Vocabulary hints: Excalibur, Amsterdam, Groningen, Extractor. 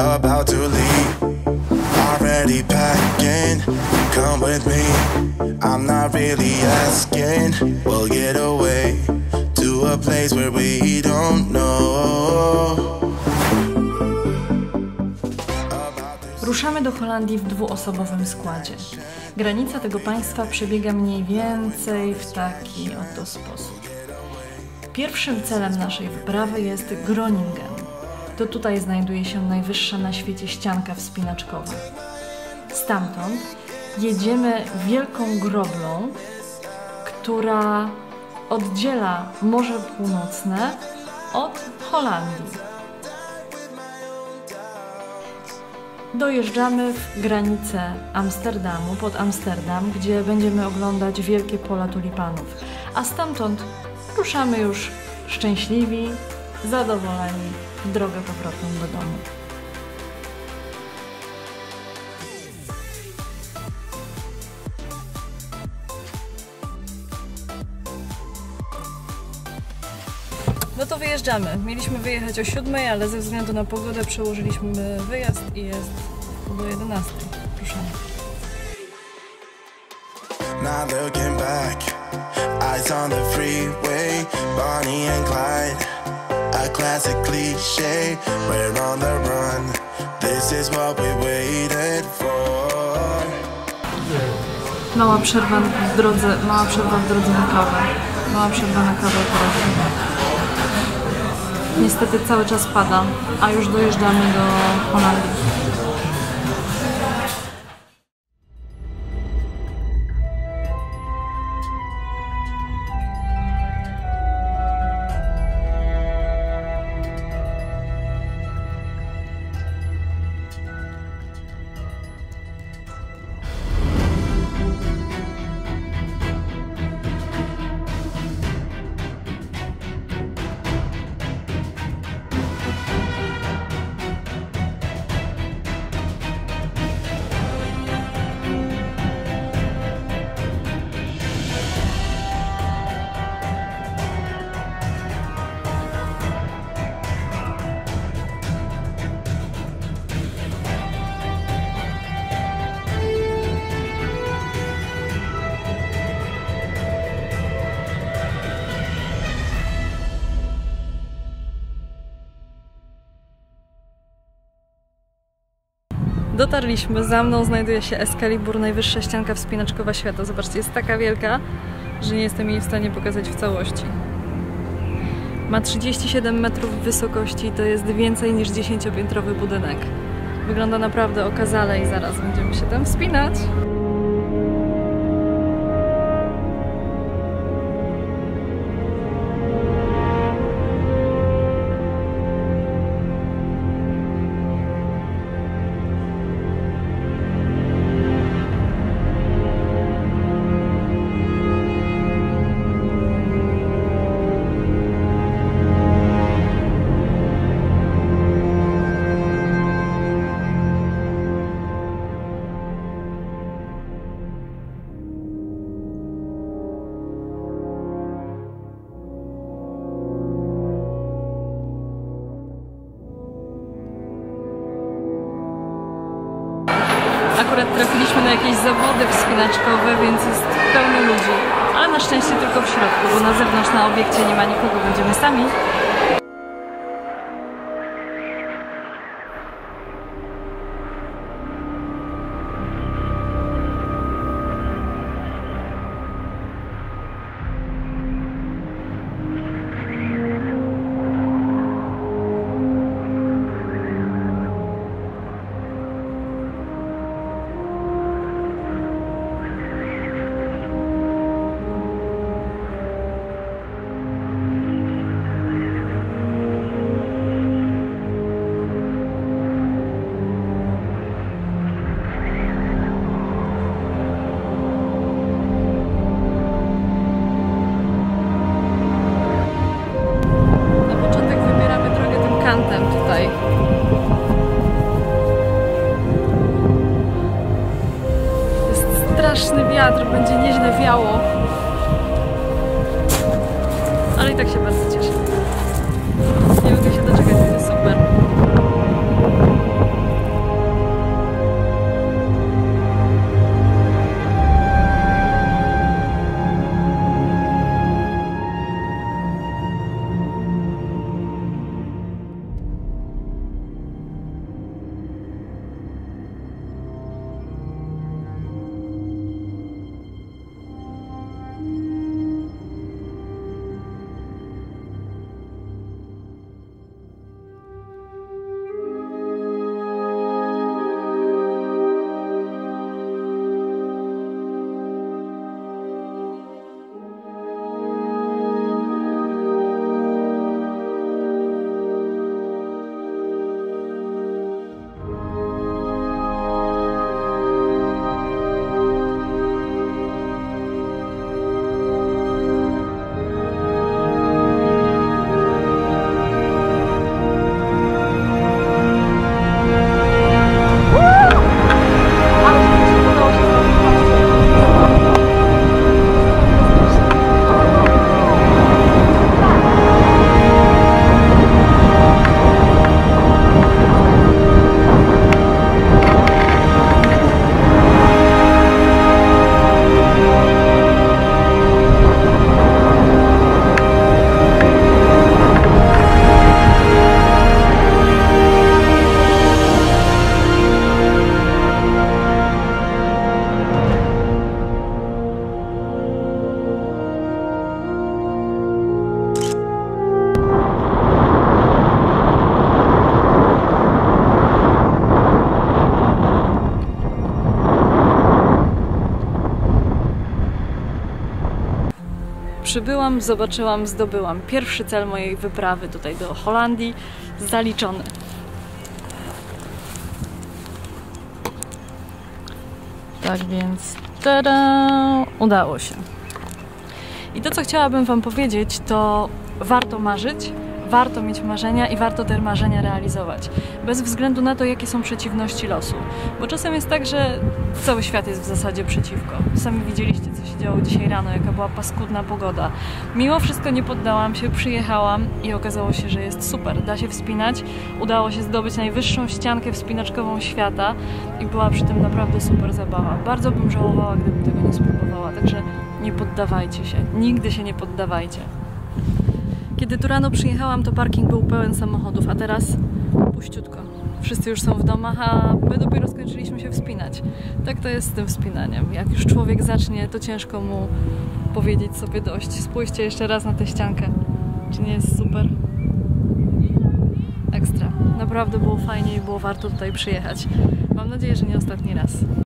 about to leave. Already packing, come with me. I'm not really asking. We'll get away to a place where we don't know. Ruszamy do Holandii w dwuosobowym składzie. Granica tego państwa przebiega mniej więcej w taki oto sposób. Pierwszym celem naszej wyprawy jest Groningen. To tutaj znajduje się najwyższa na świecie ścianka wspinaczkowa. Stamtąd jedziemy wielką groblą, która oddziela Morze Północne od Holandii. Dojeżdżamy w granicę Amsterdamu, pod Amsterdam, gdzie będziemy oglądać wielkie pola tulipanów, a stamtąd ruszamy już szczęśliwi, zadowoleni w drogę powrotną do domu. No to wyjeżdżamy. Mieliśmy wyjechać o 7:00, ale ze względu na pogodę przełożyliśmy wyjazd i jest do 11:00. Ruszamy. Mała przerwa w drodze na kawę. Mała przerwa na kawę teraz. Niestety cały czas pada, a już dojeżdżamy do Holandii. Dotarliśmy, za mną znajduje się Excalibur, najwyższa ścianka wspinaczkowa świata. Zobaczcie, jest taka wielka, że nie jestem jej w stanie pokazać w całości. Ma 37 metrów wysokości, to jest więcej niż 10-piętrowy budynek. Wygląda naprawdę okazale i zaraz będziemy się tam wspinać. Akurat trafiliśmy na jakieś zawody wspinaczkowe, więc jest pełno ludzi, ale na szczęście tylko w środku, bo na zewnątrz, na obiekcie nie ma nikogo, będziemy sami. Straszny wiatr, będzie nieźle wiało, ale i tak się bardzo cieszę. Nie mogę się doczekać, to jest super. Przybyłam, zobaczyłam, zdobyłam. Pierwszy cel mojej wyprawy tutaj do Holandii zaliczony. Tak więc tada! Udało się. I to, co chciałabym wam powiedzieć, to warto marzyć, warto mieć marzenia i warto te marzenia realizować. Bez względu na to, jakie są przeciwności losu. Bo czasem jest tak, że cały świat jest w zasadzie przeciwko. Sami widzieliście, co się działo dzisiaj rano, jaka była paskudna pogoda. Mimo wszystko nie poddałam się, przyjechałam i okazało się, że jest super. Da się wspinać, udało się zdobyć najwyższą ściankę wspinaczkową świata i była przy tym naprawdę super zabawa. Bardzo bym żałowała, gdybym tego nie spróbowała. Także nie poddawajcie się. Nigdy się nie poddawajcie. Kiedy tu rano przyjechałam, to parking był pełen samochodów, a teraz puściutko. Wszyscy już są w domach, a my dopiero skończyliśmy się wspinać. Tak to jest z tym wspinaniem. Jak już człowiek zacznie, to ciężko mu powiedzieć sobie dość. Spójrzcie jeszcze raz na tę ściankę. Czy nie jest super? Ekstra. Naprawdę było fajnie i było warto tutaj przyjechać. Mam nadzieję, że nie ostatni raz.